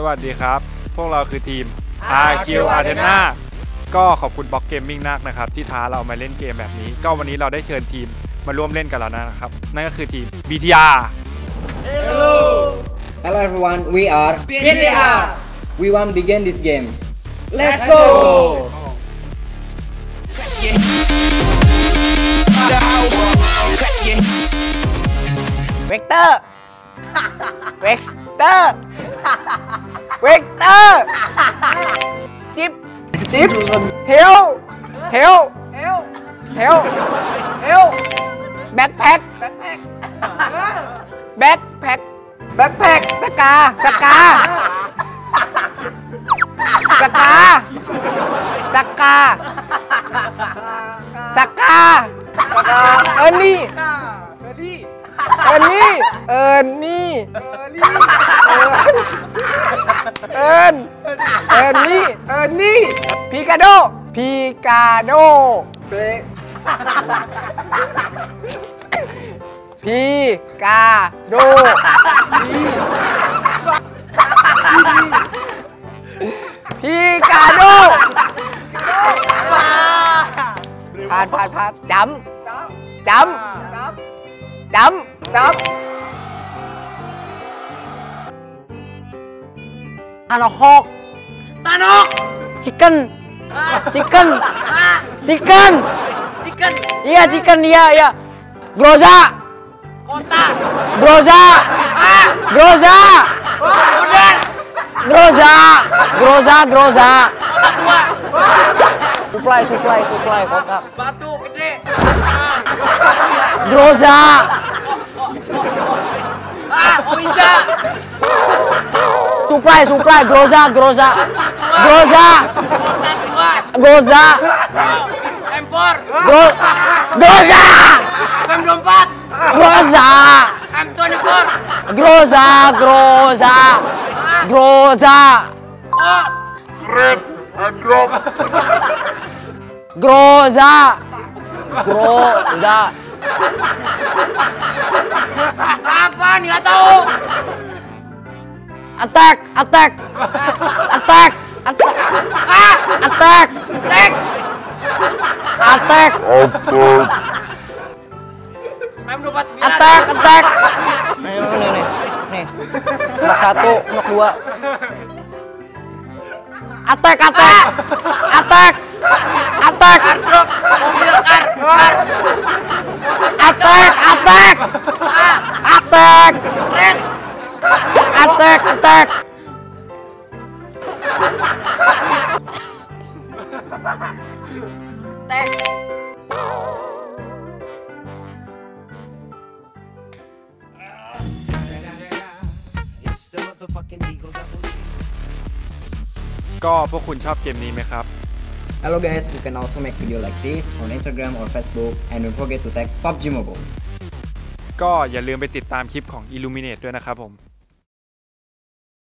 สวัสดีครับพวกเราคือทีม AQ Athena ก็ขอบคุณ Box Gaming มากนะครับที่ท้าเรามาเล่นเกมแบบนี้ก็วันนี้เราได้เชิญทีมมาร่วมเล่นกับเรานะครับนั่นก็คือทีม BTR Hello Hello everyone we are BTR we want begin this game let's go Vector Vector Vector จิ๊บจิ๊บเฮลเฮลเฮลเฮลเฮลแบ็คแพ็คแบ็คแพ็คแบ็คแพ็คแบ็คแพ็คสกาสกาสกาสกาสกาเออนี่เออนี่เออนี่เออนี่เอินเอินนี่เอินนี่พีกาโดพีกาโดเป๊ะพีกาโดพีกาโดผ่านผ่านผ่านจำจำจำจำTanok Tanok Chicken Chicken Chicken Chicken Iya chicken iya iya Groza Kotak Groza Groza Model Groza Groza Groza Kotak dua Supply supply supply kotak Batu gede Groza Oida Supply, supply, Groza, Groza, Groza, Groza, M4, Groza, M24, Groza, M24, Groza, Groza, Groza, Red and Drop, Groza, Groza. Apa nih nggak tahu? Attack, attack, attack, attack, attack, attack, attack, attack, attack. Nih, nih, nih, nih. Blok satu, blok dua. Attack, attack, attack, attack. Truk, mobil, kar, kar. Attack, attack, attack. Attack, attack. Ko, apa kau suka game ini, mekap? Hello guys, you can also make video like this on Instagram or Facebook, and don't forget to tag PUBG Mobile. ก็อย่าลืมไปติดตามคลิปของ Illuminate ด้วยนะครับผม